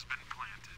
has been planted.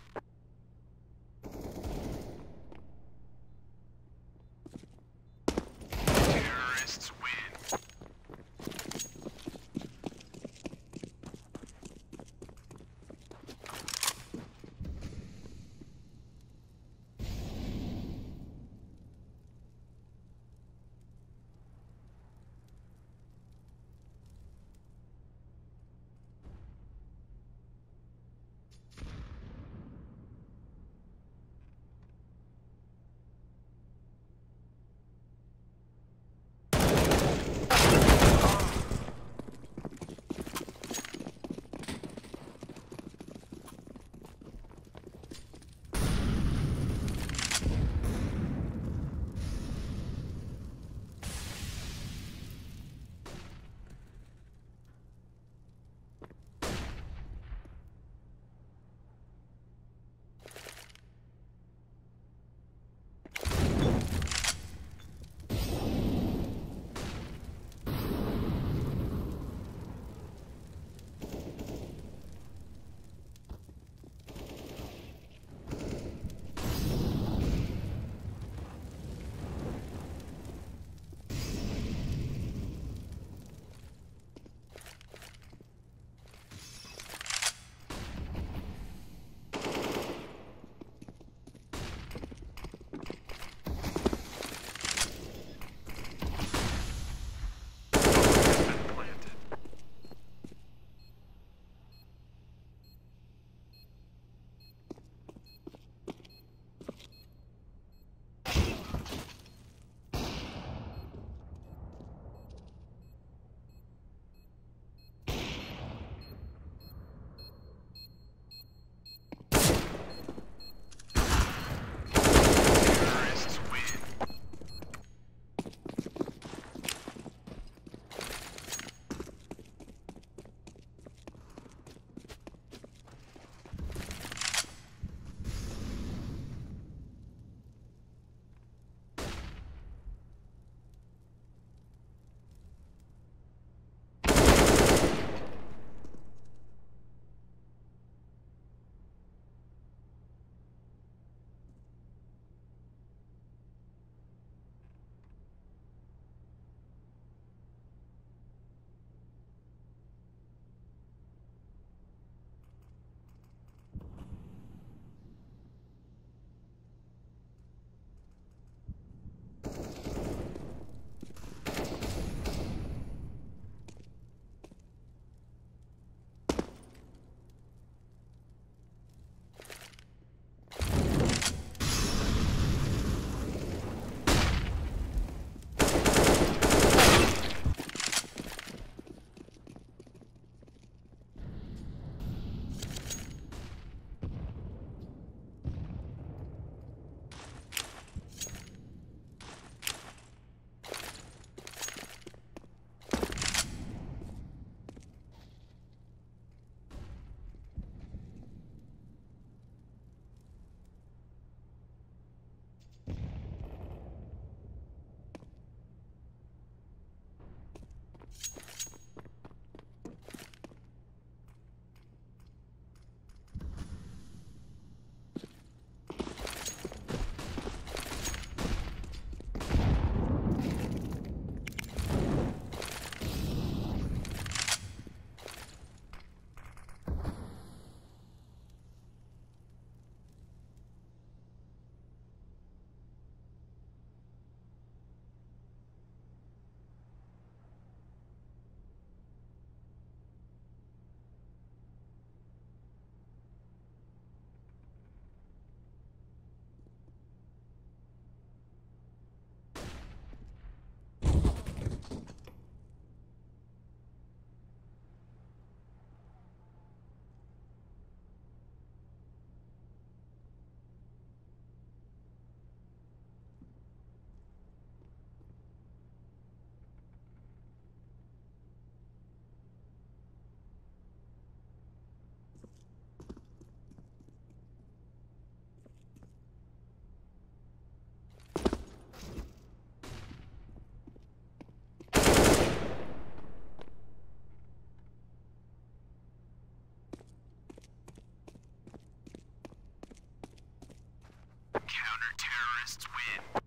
Terrorists win.